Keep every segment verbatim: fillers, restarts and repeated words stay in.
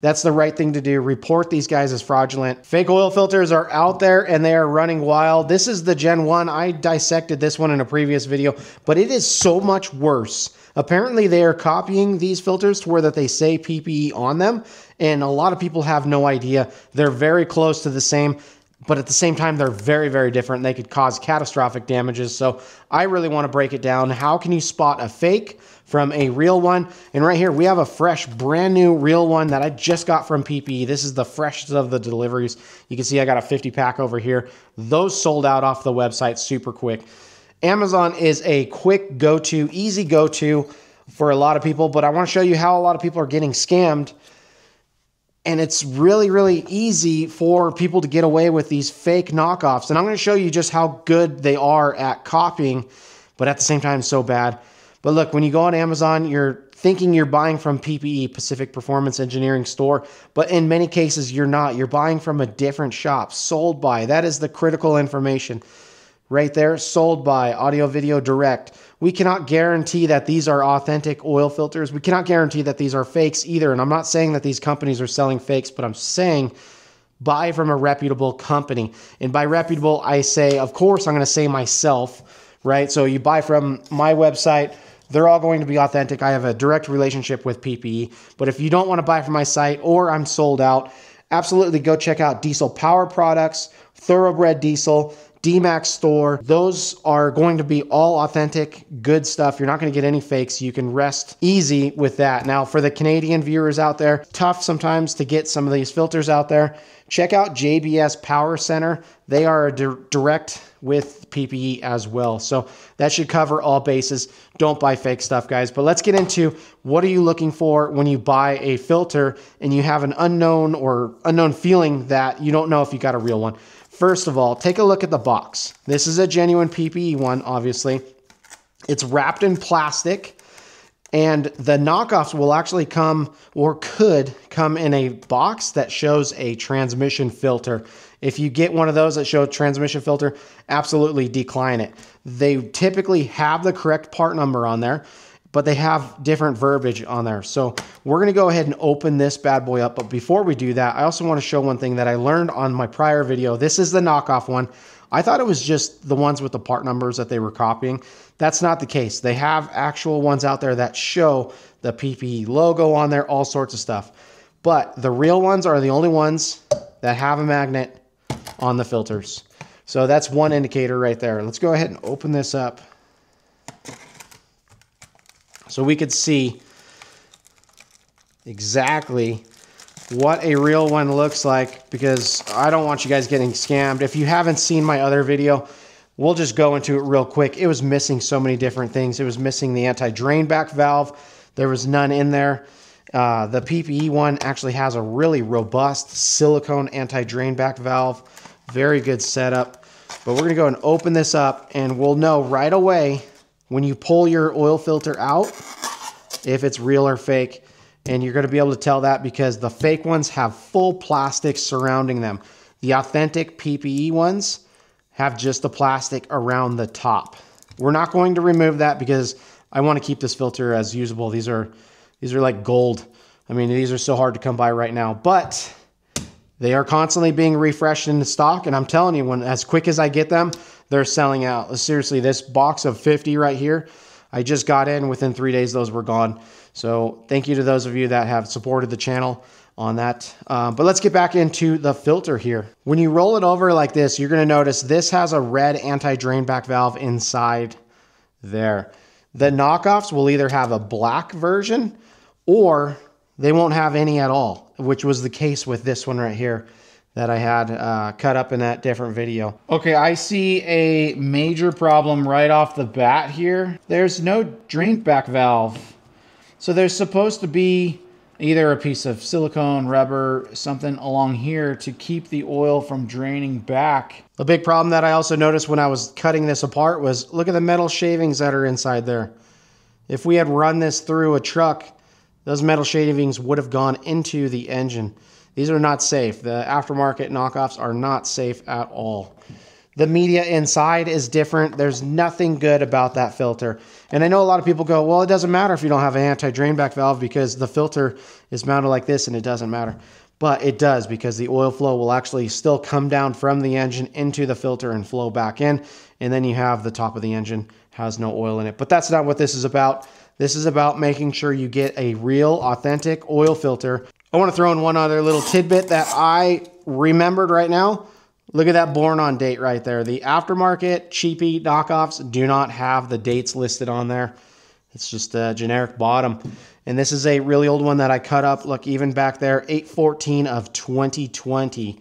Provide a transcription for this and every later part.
That's the right thing to do. Report these guys as fraudulent. Fake oil filters are out there and they are running wild. This is the Gen one. I dissected this one in a previous video, but it is so much worse. Apparently they are copying these filters to where that they say P P E on them. And a lot of people have no idea. They're very close to the same, but at the same time, they're very, very different. They could cause catastrophic damages. So I really want to break it down. How can you spot a fake from a real one? And right here, we have a fresh, brand new real one that I just got from P P E. This is the freshest of the deliveries. You can see I got a fifty pack over here. Those sold out off the website super quick. Amazon is a quick go-to, easy go-to for a lot of people, but I wanna show you how a lot of people are getting scammed. And it's really, really easy for people to get away with these fake knockoffs. And I'm gonna show you just how good they are at copying, but at the same time, so bad. But look, when you go on Amazon, you're thinking you're buying from P P E, Pacific Performance Engineering store, but in many cases you're not. You're buying from a different shop, sold by. That is the critical information right there, sold by Audio Video Direct. We cannot guarantee that these are authentic oil filters. We cannot guarantee that these are fakes either. And I'm not saying that these companies are selling fakes, but I'm saying buy from a reputable company. And by reputable, I say, of course, I'm gonna say myself, right? So you buy from my website, they're all going to be authentic. I have a direct relationship with P P E, but if you don't want to buy from my site or I'm sold out, absolutely go check out Diesel Power Products, Thoroughbred Diesel, D-Max store. Those are going to be all authentic, good stuff. You're not going to get any fakes. You can rest easy with that. Now, for the Canadian viewers out there, tough sometimes to get some of these filters out there. Check out J B S Power Center. They are direct with P P E as well. So that should cover all bases. Don't buy fake stuff, guys. But let's get into what are you looking for when you buy a filter and you have an unknown or unknown feeling that you don't know if you got a real one. First of all, take a look at the box. This is a genuine P P E one, obviously. It's wrapped in plastic, and the knockoffs will actually come or could come in a box that shows a transmission filter. If you get one of those that show transmission filter, absolutely decline it. They typically have the correct part number on there, but they have different verbiage on there. So we're gonna go ahead and open this bad boy up. But before we do that, I also wanna show one thing that I learned on my prior video. This is the knockoff one. I thought it was just the ones with the part numbers that they were copying. That's not the case. They have actual ones out there that show the P P E logo on there, all sorts of stuff. But the real ones are the only ones that have a magnet on the filters. So that's one indicator right there. Let's go ahead and open this up. So we could see exactly what a real one looks like, because I don't want you guys getting scammed. If you haven't seen my other video, we'll just go into it real quick. It was missing so many different things. It was missing the anti-drain back valve. There was none in there. Uh, the P P E one actually has a really robust silicone anti-drain back valve. Very good setup. But we're gonna go and open this up and we'll know right away when you pull your oil filter out, if it's real or fake, and you're gonna be able to tell that because the fake ones have full plastic surrounding them. The authentic P P E ones have just the plastic around the top. We're not going to remove that because I wanna keep this filter as usable. These are, these are like gold. I mean, these are so hard to come by right now, but they are constantly being refreshed in the stock. And I'm telling you, when as quick as I get them, they're selling out. Seriously, this box of fifty right here, I just got in. Within three days, those were gone. So thank you to those of you that have supported the channel on that. Um, but let's get back into the filter here. When you roll it over like this, you're gonna notice this has a red anti-drain back valve inside there. The knockoffs will either have a black version or they won't have any at all, which was the case with this one right here that I had uh, cut up in that different video. Okay, I see a major problem right off the bat here. There's no drain back valve. So there's supposed to be either a piece of silicone, rubber, something along here to keep the oil from draining back. A big problem that I also noticed when I was cutting this apart was look at the metal shavings that are inside there. If we had run this through a truck, those metal shavings would have gone into the engine. These are not safe. The aftermarket knockoffs are not safe at all. The media inside is different. There's nothing good about that filter. And I know a lot of people go, well, it doesn't matter if you don't have an anti-drain back valve because the filter is mounted like this and it doesn't matter. But it does, because the oil flow will actually still come down from the engine into the filter and flow back in. And then you have the top of the engine has no oil in it. But that's not what this is about. This is about making sure you get a real, authentic oil filter. I want to throw in one other little tidbit that I remembered right now. Look at that born on date right there. The aftermarket cheapy knockoffs do not have the dates listed on there. It's just a generic bottom. And this is a really old one that I cut up. Look, even back there, eight fourteen of twenty twenty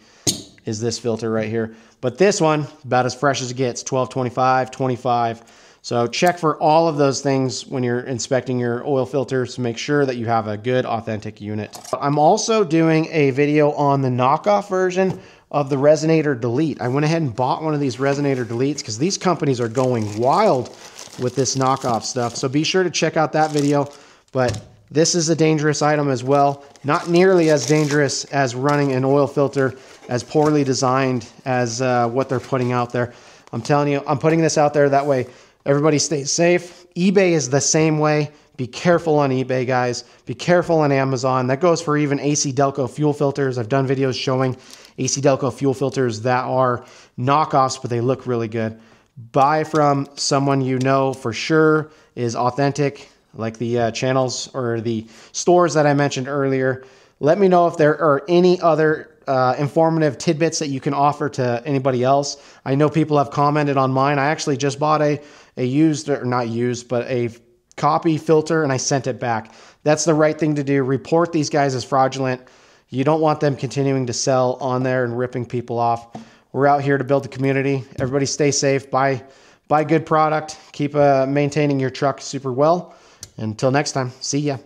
is this filter right here. But this one, about as fresh as it gets, twelve twenty-five, twenty-five. So check for all of those things when you're inspecting your oil filters to make sure that you have a good, authentic unit. I'm also doing a video on the knockoff version of the Resonator Delete. I went ahead and bought one of these Resonator Deletes because these companies are going wild with this knockoff stuff. So be sure to check out that video. But this is a dangerous item as well. Not nearly as dangerous as running an oil filter as poorly designed as uh, what they're putting out there. I'm telling you, I'm putting this out there that way everybody stays safe. eBay is the same way. Be careful on eBay, guys. Be careful on Amazon. That goes for even A C Delco fuel filters. I've done videos showing A C Delco fuel filters that are knockoffs, but they look really good. Buy from someone you know for sure is authentic, like the uh, channels or the stores that I mentioned earlier. Let me know if there are any other uh, informative tidbits that you can offer to anybody else. I know people have commented on mine. I actually just bought a, a used, or not used, but a copy filter, and I sent it back. That's the right thing to do. Report these guys as fraudulent. You don't want them continuing to sell on there and ripping people off. We're out here to build the community. Everybody stay safe. Buy, buy good product. Keep uh, maintaining your truck super well. Until next time, see ya.